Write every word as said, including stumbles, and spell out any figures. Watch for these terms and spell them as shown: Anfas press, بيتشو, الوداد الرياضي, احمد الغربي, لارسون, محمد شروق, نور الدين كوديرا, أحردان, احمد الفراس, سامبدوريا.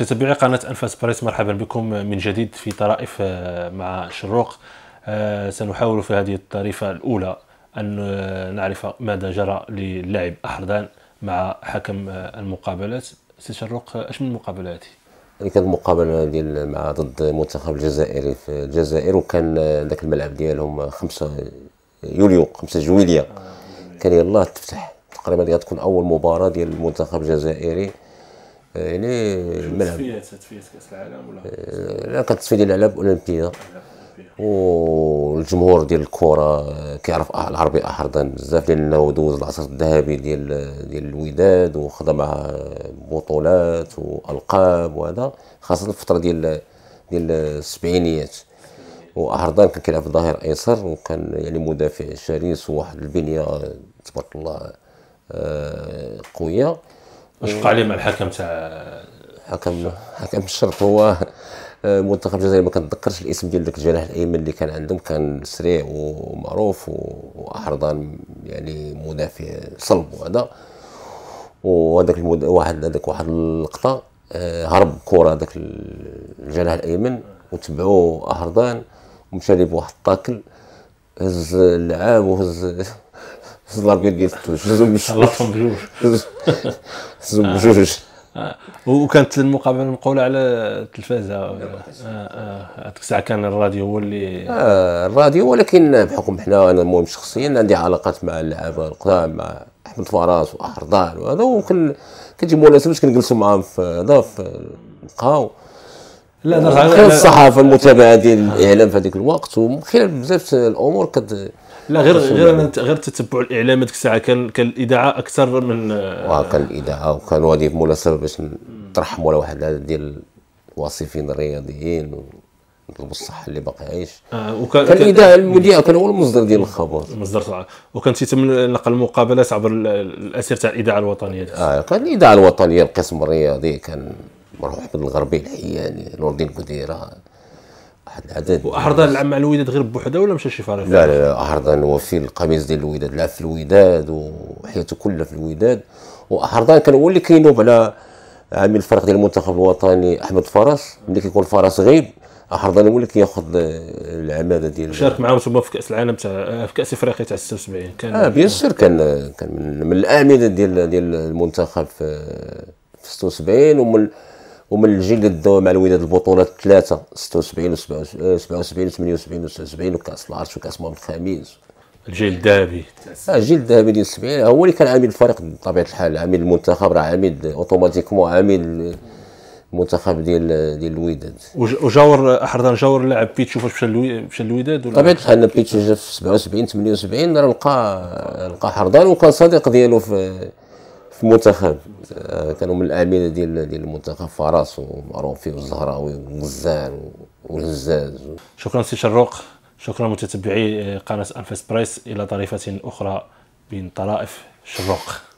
متتبعي قناة أنفاس بريس، مرحبا بكم من جديد في طرائف مع شروق. سنحاول في هذه الطريفة الأولى أن نعرف ماذا جرى للاعب أحردان مع حكم المقابلات. سي شروق، أش من مقابلة هذه؟ كانت مقابلة ديال مع ضد المنتخب الجزائري في الجزائر، وكان ذاك الملعب ديالهم خمسة يوليو خمسة جويلية، كان يلاه تفتح تقريبا. غتكون أول مباراة ديال المنتخب الجزائري، يعني الملعب تصفيات كاس العالم ولا لا كانت تصفيه ديال الالعاب الاولمبيه، والجمهور ديال الكره كيعرف العربي أحردان بزاف لانه دوز العصر الذهبي ديال ديال الوداد وخذا معاه بطولات والقاب، وهذا خاصه الفتره ديال ديال السبعينيات. وأحردان كان كيلعب ظهير ايسر، وكان يعني مدافع شرس وواحد البنيه تبارك الله قويه. واش وقع عليه مع الحكم تاع حكم حكم الشرط؟ هو المنتخب الجزائري ما كنتذكرش الاسم ديال ذاك الجناح الايمن اللي كان عندهم، كان سريع ومعروف، وأحردان يعني مدافع صلب. وهذا وهذاك المد... واحد هذاك واحد اللقطه هرب كره هذاك الجناح الايمن، وتبعوه أحردان ومشى ليه بواحد الطاكل، هز اللعاب وهز الابيض ديال التوج، خلطهم بجوج زوم بجوج. وكانت المقابله منقوله على التلفازه. اه هذيك الساعه كان الراديو هو اللي اه الراديو، ولكن بحكم حنا انا المهم شخصيا عندي علاقات مع اللعابه القدام، مع احمد الفراس وأحردان وهذا، وكن كنجيبوا الناس باش كنجلسوا معاهم في هذا في القهوه. لا غير الصحافه المتابعه ديال الاعلام في هذاك الوقت، ومن خلال بزاف الامور كت لا غير غير غير تتبع الاعلام. هذيك الساعه كان كان الاذاعه اكثر من اه كان الاذاعه، وكان هذه مناسبه باش نترحموا على واحد ديال الواصفين الرياضيين ونطلبوا الصحه اللي باقي عايش. آه وكان كان الاذاعه المذيعه كان هو المصدر ديال الخبر، المصدر تاع، وكان تيتم نقل المقابلات عبر الاسير تاع الاذاعه الوطنيه. اه كان الاذاعه الوطنيه القسم الرياضي كان مرحبا احمد الغربي الحياني، نور الدين كوديرا، واحد العدد. وأحردان لعب مع الوداد غير بوحده ولا مشى شي فريق؟ لا لا أحردان هو في القميص ديال الوداد، لعب في الوداد وحياته كلها في الوداد. وأحردان كان هو اللي كينوب على عامل الفريق ديال المنتخب الوطني احمد الفراس، ملي كيكون الفراس غايب أحردان هو اللي كياخذ العماده ديال. شارك معاهم تما في كاس العالم تاع في كاس افريقيا تاع ستة وسبعين كان. اه بيان سور كان كان من, من الاعمده ديال ديال المنتخب في ستة وسبعين، ومن ومن الجيل اللي داو مع الوداد البطولات الثلاثه ستة وسبعين وسبعة وسبعين وثمانية وسبعين وتسعة وسبعين وكاس العرش وكاس محمد الخامس. الجيل الذهبي. اه الجيل الذهبي ديال سبعين هو اللي كان عامل الفريق بطبيعه الحال. عامل المنتخب راه عامل اوتوماتيكمون، عامل المنتخب ديال ديال الوداد. وجاور أحردان جاور اللاعب بيتشو فاش مشى مشى للوداد ولا؟ بطبيعه الحال بيتشو جا في سبعة وسبعين ثمانية وسبعين راه لقى لقى أحردان، وكان صديق ديالو في في المنتخب. كانوا من الاعمده ديال ديال المنتخب، فراس ومعروفي والزغراوي ومزان والهزاز. شكرا سي شروق، شكرا متتبعي قناه أنفاس بريس، الى طريفه اخرى من طرائف شروق.